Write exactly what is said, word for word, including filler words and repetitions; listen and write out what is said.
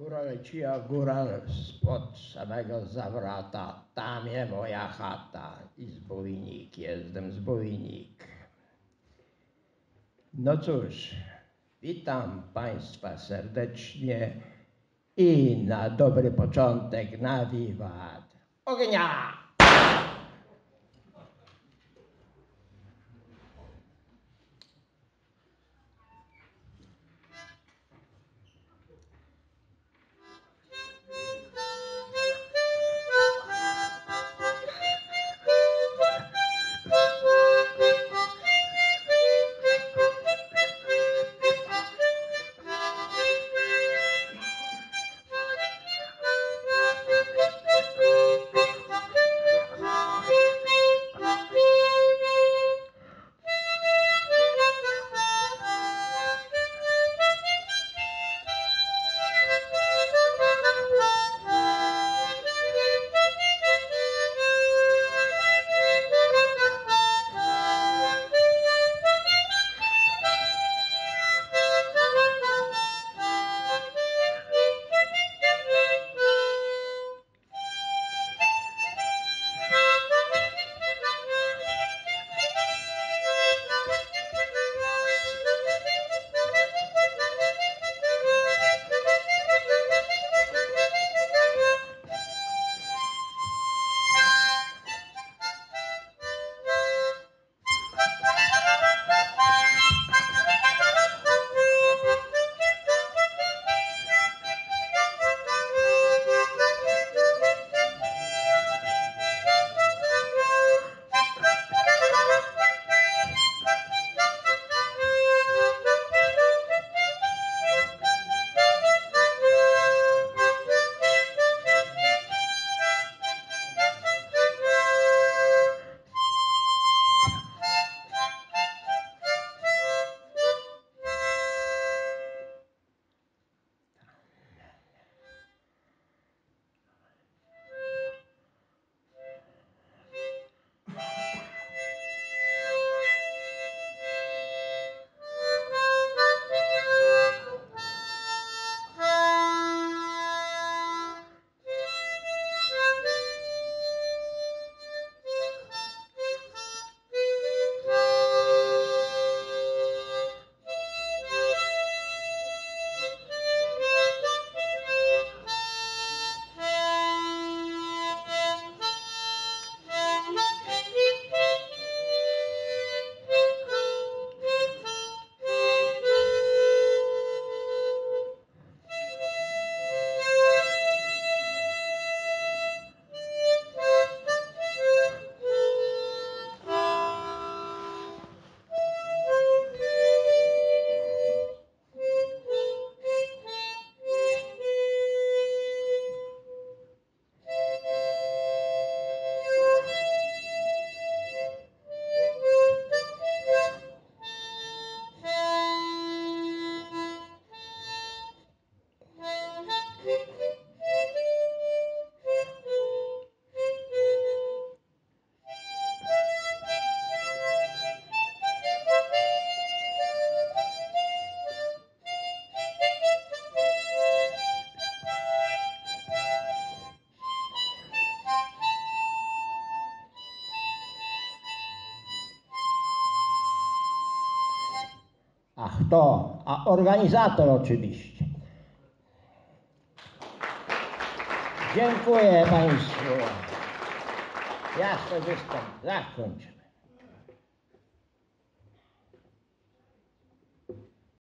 Góra leciła w górę spod samego Zawrota, tam je moja chata i zbójnik, jestem zbójnik. No cóż, witam Państwa serdecznie i na dobry początek na wiwat ognia! To, a organizator oczywiście. Dziękuję Państwu. Ja skorzystam. Zakończę.